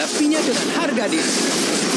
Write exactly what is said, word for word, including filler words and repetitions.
menghadapinya dengan harga diri.